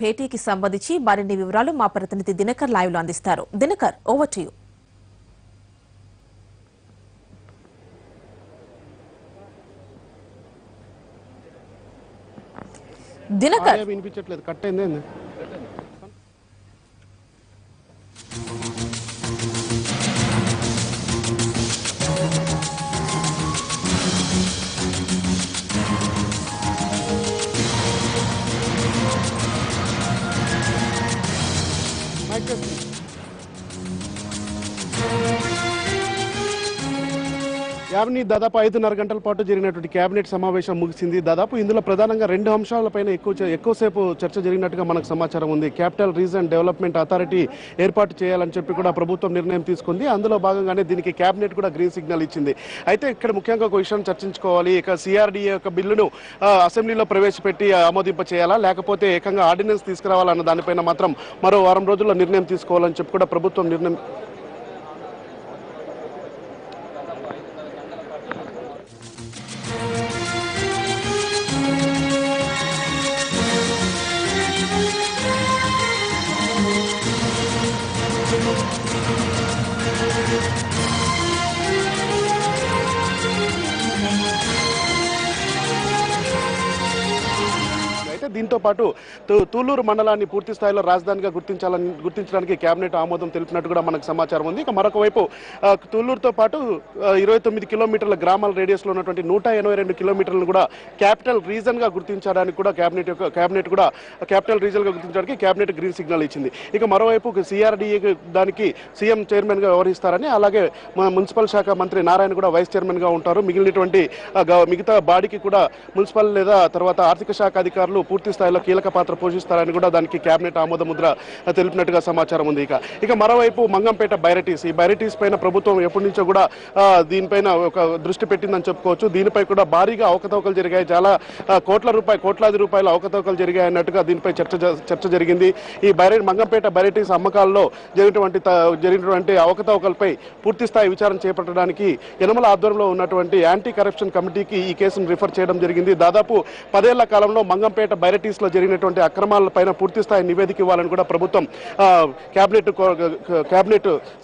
భేటీకి సంబంధించి మరిన్ని వివరాలు మా ప్రతినిధి దినకర్ లైవ్ లో అందిస్తారు. Dinakar, over to you. Dinakar వినిపించట్లేదు, కట్ అయింది. యావని దాదాపు 5:30 గంటల పాటు జరిగినటువంటి కేబినెట్ సమావేశం ముగిసింది. దాదాపు ఇందులో ప్రధానంగా రెండు అంశాలపైన ఎక్కువసేపు చర్చ జరిగినట్టుగా మనకు సమాచారం ఉంది. క్యాపిటల్ రీజన్ డెవలప్మెంట్ అథారిటీ ఏర్పాటు చేయాలని చెప్పి కూడా ప్రభుత్వం నిర్ణయం తీసుకుంది. అందులో భాగంగానే దీనికి కేబినెట్ కూడా గ్రీన్ సిగ్నల్ ఇచ్చింది. అయితే ఇక్కడ ముఖ్యంగా ఒక విషయం చర్చించుకోవాలి. ఇక సిఆర్డీఏ యొక్క బిల్లును అసెంబ్లీలో ప్రవేశపెట్టి ఆమోదింప చేయాలా, లేకపోతే ఏకంగా ఆర్డినెన్స్ తీసుకురావాలన్న దానిపైన మాత్రం మరో వారం రోజుల్లో నిర్ణయం తీసుకోవాలని చెప్పి కూడా ప్రభుత్వం నిర్ణయం. దీంతో పాటు తూలూరు మండలాన్ని పూర్తి స్థాయిలో రాజధానిగా గుర్తించడానికి కేబినెట్ ఆమోదం తెలిపినట్టు కూడా మనకు సమాచారం ఉంది. ఇక మరొక వైపు తూలూరుతో పాటు 29 కిలోమీటర్ల గ్రామాల రేడియస్లో ఉన్నటువంటి 182 కిలోమీటర్లను కూడా క్యాపిటల్ రీజన్గా గుర్తించడానికి కూడా క్యాబినెట్ గ్రీన్ సిగ్నల్ ఇచ్చింది. ఇక మరోవైపు సిఆర్డీఏ దానికి సీఎం చైర్మన్గా వ్యవహరిస్తారని, అలాగే మున్సిపల్ శాఖ మంత్రి నారాయణ కూడా వైస్ చైర్మన్గా ఉంటారు. మిగతా బాడీకి కూడా మున్సిపల్ లేదా తర్వాత ఆర్థిక శాఖ అధికారులు పూర్తి స్థాయిలో కీలక పాత్ర పోషిస్తారని కూడా దానికి కేబినెట్ ఆమోద ముద్ర తెలిపినట్టుగా సమాచారం ఉంది. ఇక మరోవైపు మంగంపేట బైరటీస్, ఈ బైరటీస్ పైన ప్రభుత్వం ఎప్పటి నుంచో కూడా దీనిపైన ఒక దృష్టి పెట్టిందని చెప్పుకోవచ్చు. దీనిపై కూడా భారీగా అవకతవకలు జరిగాయి. చాలా కోట్లాది రూపాయల అవకతవకలు జరిగాయి అన్నట్టుగా దీనిపై చర్చ జరిగింది. ఈ మంగంపేట బైరటీస్ అమ్మకాల్లో జరిగినటువంటి అవకతవకలపై పూర్తి స్థాయి విచారణ చేపట్టడానికి యనమల ఆధ్వర్యంలో ఉన్నటువంటి యాంటీ కరప్షన్ కమిటీకి ఈ కేసును రిఫర్ చేయడం జరిగింది. దాదాపు 10 ఏళ్ల కాలంలో మంగంపేట బైరటీస్లో జరిగినటువంటి అక్రమాలపైన పూర్తిస్థాయి నివేదిక ఇవ్వాలని కూడా ప్రభుత్వం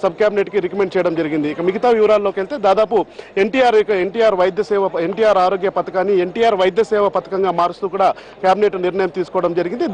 సబ్ క్యాబినెట్కి రికమెండ్ చేయడం జరిగింది. ఇక మిగతా వివరాల్లోకి వెళ్తే దాదాపు ఎన్టీఆర్ వైద్య సేవ పథకాన్ని ఎన్టీఆర్ ఆరోగ్య పథకాన్ని మారుస్తూ కూడా కేబినెట్ నిర్ణయం తీసుకోవడం జరిగింది.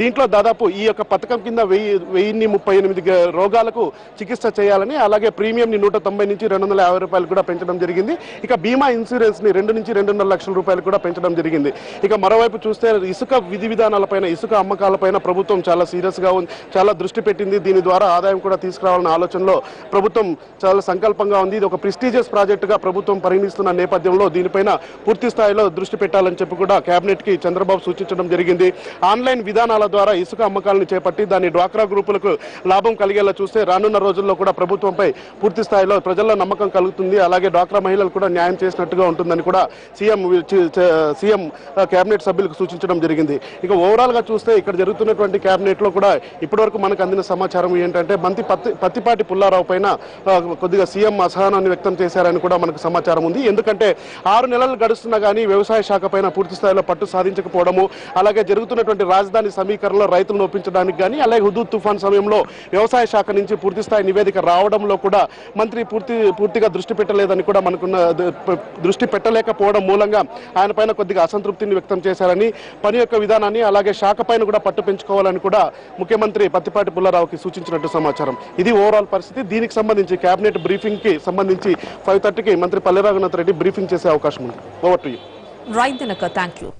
దీంట్లో దాదాపు ఈ యొక్క పథకం కింద 1038 రోగాలకు చికిత్స చేయాలని, అలాగే ప్రీమియంని 190 నుంచి 250 రూపాయలు కూడా పెంచడం జరిగింది. ఇక బీమా ఇన్సూరెన్స్ని 2 నుంచి 2.5 లక్షల రూపాయలు కూడా పెంచడం జరిగింది. ఇక మరోవైపు చూస్తే ఇసుక విధి విధానాలపైన, ఇసుక అమ్మకాలపైన ప్రభుత్వం చాలా సీరియస్గా ఉంది, చాలా దృష్టి పెట్టింది. దీని ద్వారా ఆదాయం కూడా తీసుకురావాలన్న ఆలోచనలో ప్రభుత్వం చాలా సంకల్పంగా ఉంది. ఇది ఒక ప్రెస్టీజియస్ ప్రాజెక్టుగా ప్రభుత్వం పరిగణిస్తున్న నేపథ్యంలో దీనిపైన పూర్తి స్థాయిలో దృష్టి పెట్టాలని చెప్పి కూడా కేబినెట్కి చంద్రబాబు సూచించడం జరిగింది. ఆన్లైన్ విధానాల ద్వారా ఇసుక అమ్మకాలను చేపట్టి దాన్ని డ్వాక్రా గ్రూపులకు లాభం కలిగేలా చూస్తే రానున్న రోజుల్లో కూడా ప్రభుత్వంపై పూర్తి స్థాయిలో ప్రజల్లో నమ్మకం కలుగుతుంది. అలాగే డ్వాక్రా మహిళలు కూడా న్యాయం చేసినట్టుగా ఉంటుందని కూడా సీఎం కేబినెట్ సభ్యులకు సూచించడం జరిగింది. ఇక ఓవరాల్ గా చూస్తే ఇక్కడ జరుగుతున్నటువంటి కేబినెట్ లో కూడా ఇప్పటివరకు మనకు అందిన సమాచారం ఏంటంటే మంత్రి పత్తిపాటి పుల్లారావు పైన కొద్దిగా సీఎం అసహనాన్ని వ్యక్తం చేశారని కూడా మనకు సమాచారం ఉంది. ఎందుకంటే 6 నెలలు గడుస్తున్నా కానీ వ్యవసాయ శాఖ పైన పూర్తి స్థాయిలో పట్టు సాధించకపోవడము, అలాగే జరుగుతున్నటువంటి రాజధాని సమీకరణలో రైతులను ఒప్పించడానికి కానీ, అలాగే హుదూద్ తుఫాన్ సమయంలో వ్యవసాయ శాఖ నుంచి పూర్తి స్థాయి నివేదిక రావడంలో కూడా మంత్రి పూర్తిగా దృష్టి పెట్టలేకపోవడం మూలంగా ఆయన పైన కొద్దిగా అసంతృప్తిని వ్యక్తం చేశారని, పని యొక్క విధానాన్ని అలాగే శాఖ పైన కూడా పట్టు పెంచుకోవాలని కూడా ముఖ్యమంత్రి పత్తిపాటి పుల్లారావుకి సూచించినట్టు సమాచారం. ఇది ఓవరాల్ పరిస్థితి. దీనికి సంబంధించి కేబినెట్ బ్రీఫింగ్ కి సంబంధించి 5:30కి మంత్రి పల్లె రఘునాథ్ రెడ్డి బ్రీఫింగ్ చేసే అవకాశం ఉంది. Over to you. Right Dinakar, thank you.